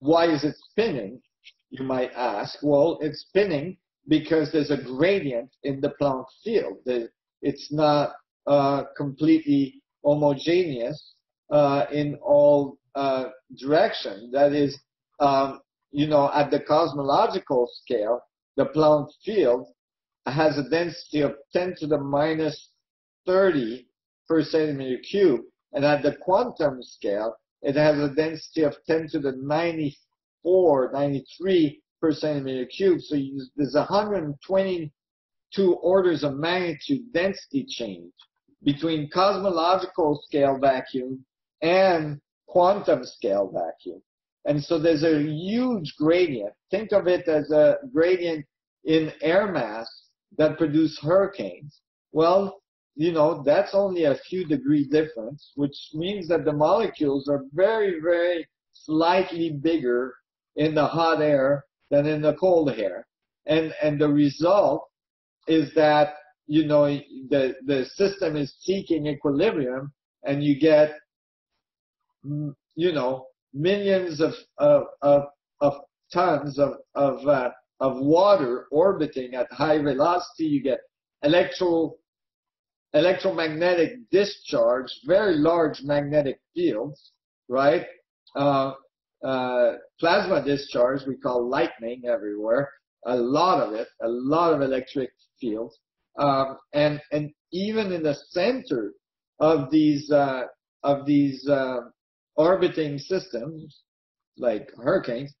Why is it spinning, you might ask? Well, it's spinning because there's a gradient in the Planck field. It's not completely homogeneous in all direction. That is, you know, at the cosmological scale, the Planck field has a density of 10⁻³0 per centimeter cube, and at the quantum scale, it has a density of 10⁻³⁴, 10⁻93 per centimeter cube. So there's 122 orders of magnitude density change between cosmological scale vacuum and quantum scale vacuum. And so there's a huge gradient. Think of it as a gradient in air mass that produce hurricanes. Well, you know, that's only a few degree difference, which means that the molecules are very, very slightly bigger in the hot air than in the cold air. And the result is that, you know, the system is seeking equilibrium, and you get, you know, millions of tons of water orbiting at high velocity. You get electromagnetic discharge, very large magnetic fields, right? Plasma discharge, we call lightning everywhere, a lot of it, a lot of electric fields. And even in the center of these orbiting systems, like hurricanes,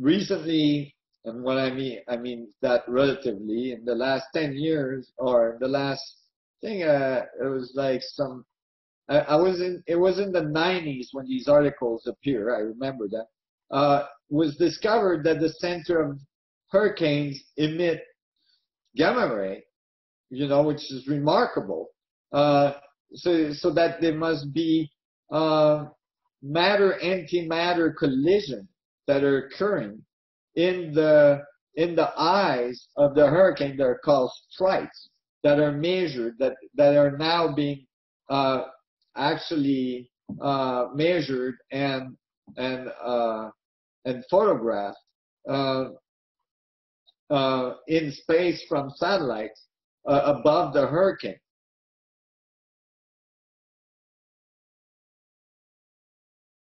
recently, and what I mean that relatively, in the last 10 years, or the last thing, it was like some, it was in the 90s when these articles appear, I remember that, was discovered that the center of hurricanes emit gamma ray, you know, which is remarkable. So that there must be matter-antimatter collision that are occurring in the eyes of the hurricane that are called strikes, that are measured, that are now being actually measured and photographed in space from satellites above the hurricane.